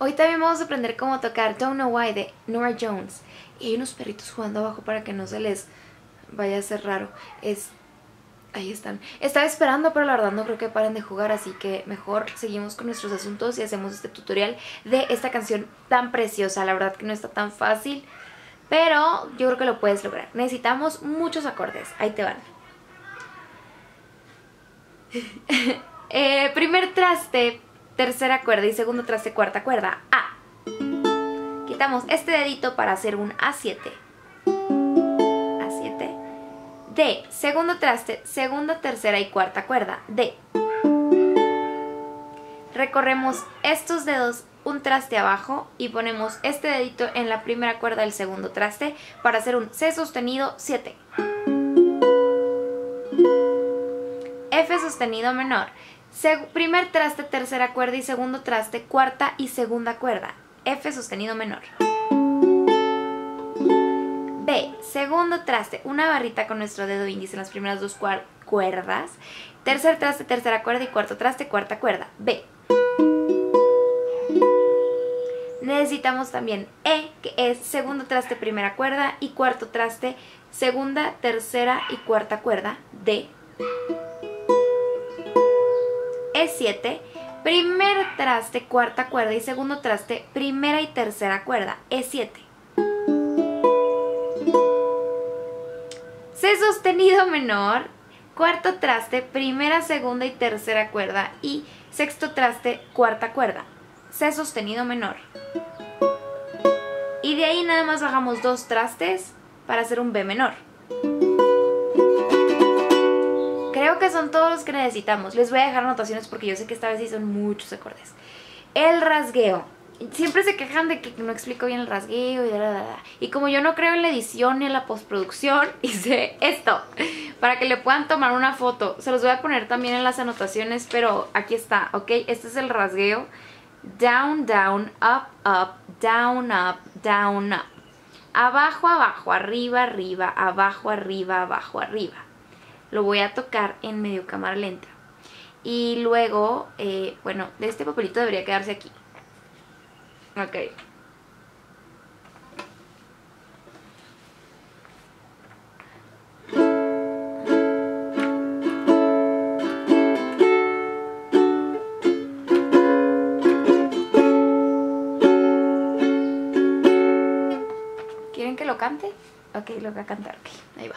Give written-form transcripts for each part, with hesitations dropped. Hoy también vamos a aprender cómo tocar Don't Know Why de Norah Jones. Y hay unos perritos jugando abajo para que no se les vaya a ser raro. Ahí están. Estaba esperando, pero la verdad no creo que paren de jugar, así que mejor seguimos con nuestros asuntos y hacemos este tutorial de esta canción tan preciosa. La verdad que no está tan fácil, pero yo creo que lo puedes lograr. Necesitamos muchos acordes. Ahí te van. Primer traste, tercera cuerda, y segundo traste, cuarta cuerda. A. Quitamos este dedito para hacer un A7. A7. D. Segundo traste, segunda, tercera y cuarta cuerda. D. Recorremos estos dedos un traste abajo y ponemos este dedito en la primera cuerda del segundo traste para hacer un C sostenido 7. F sostenido menor, primer traste, tercera cuerda y segundo traste, cuarta y segunda cuerda, F sostenido menor. B, segundo traste, una barrita con nuestro dedo índice en las primeras dos cuerdas, tercer traste, tercera cuerda y cuarto traste, cuarta cuerda, B. Necesitamos también E, que es segundo traste, primera cuerda y cuarto traste, segunda, tercera y cuarta cuerda, D. E7, primer traste, cuarta cuerda y segundo traste, primera y tercera cuerda, E7. C sostenido menor, cuarto traste, primera, segunda y tercera cuerda y sexto traste, cuarta cuerda, C sostenido menor. Y de ahí nada más bajamos dos trastes para hacer un B menor. Creo que son todos los que necesitamos. Les voy a dejar anotaciones porque yo sé que esta vez sí son muchos acordes. El rasgueo. Siempre se quejan de que no explico bien el rasgueo y Y como yo no creo en la edición ni en la postproducción, hice esto para que le puedan tomar una foto. Se los voy a poner también en las anotaciones, pero aquí está, ¿ok? Este es el rasgueo. Down, down, up, up, down, up, down, up. Abajo, abajo, arriba, arriba, abajo, arriba, abajo, arriba. Lo voy a tocar en medio cámara lenta. Y luego, bueno, de este papelito debería quedarse aquí. Ok. ¿Quieren que lo cante? Ok, lo voy a cantar. Ok, ahí va.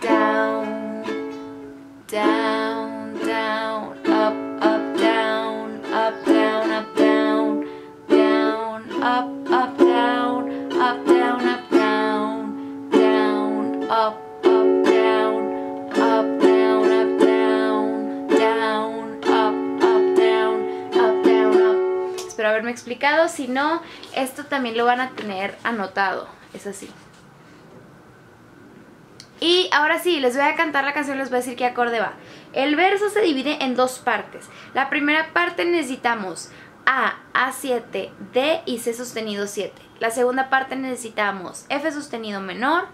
Down, down, down, up, up, down, up, down, up, down, down, up, up, down, up, down, up, down, down, up, up, down, up, down, up, down, down, up, up, down, up, down, up. Espero haberme explicado, si no, esto también lo van a tener anotado, es así. Y ahora sí, les voy a cantar la canción, les voy a decir qué acorde va. El verso se divide en dos partes. La primera parte necesitamos A, A7, D y C sostenido 7. La segunda parte necesitamos F sostenido menor,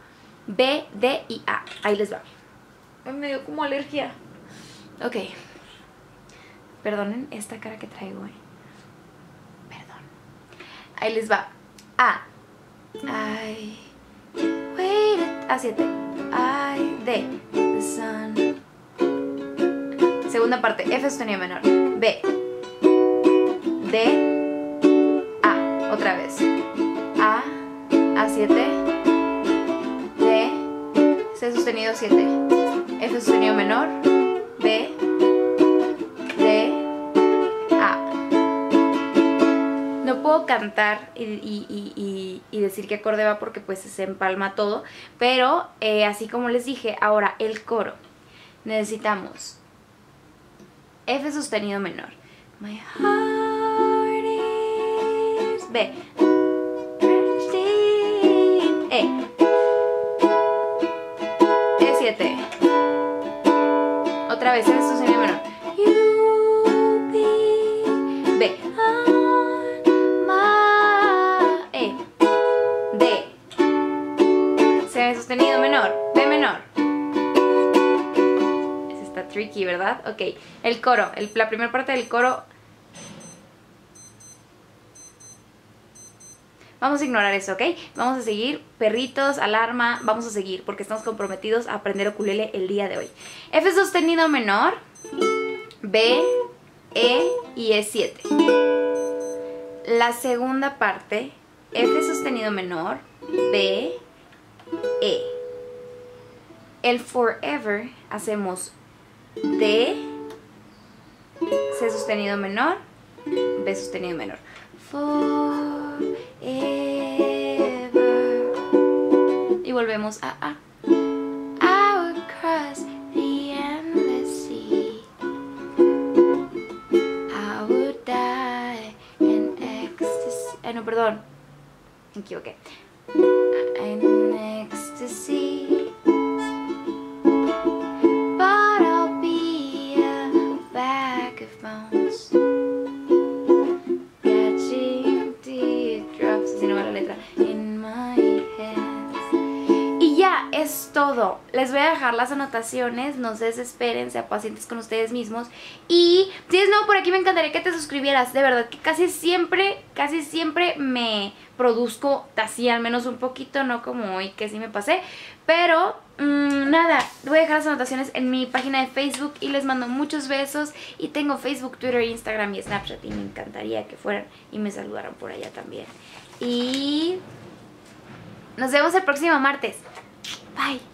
B, D y A. Ahí les va. Me dio como alergia. Ok. Perdonen esta cara que traigo, Perdón. Ahí les va. A. Ay. A7. I, D, the sun. Segunda parte, F sostenido menor, B, D, A, otra vez, A, A7, D, C sostenido 7, F sostenido menor, B, D, A. No puedo cantar y decir qué acorde va porque pues se empalma todo, pero así como les dije, ahora el coro. Necesitamos F sostenido menor, my heart is B, E, E7, otra vez F sostenido menor, you'll be B. Sostenido menor, B menor. Ese está tricky, ¿verdad? Ok, el coro, la primera parte del coro. Vamos a ignorar eso, ¿ok? Vamos a seguir, perritos, alarma, vamos a seguir, porque estamos comprometidos a aprender ukulele el día de hoy. F sostenido menor, B, E y E7. La segunda parte, F sostenido menor, B, E. El forever hacemos D, C sostenido menor, B sostenido menor. Forever. Y volvemos a A. I will cross the endless sea. I will die in ecstasy. Ay, no, perdón. Me equivoqué. In ecstasy. Todo. Les voy a dejar las anotaciones, no se desesperen, sean pacientes con ustedes mismos. Y si es nuevo por aquí, me encantaría que te suscribieras. De verdad que casi siempre me produzco así, al menos un poquito, no como hoy que sí me pasé. Pero nada, voy a dejar las anotaciones en mi página de Facebook y les mando muchos besos. Y tengo Facebook, Twitter, Instagram y Snapchat y me encantaría que fueran y me saludaran por allá también. Y nos vemos el próximo martes. Bye.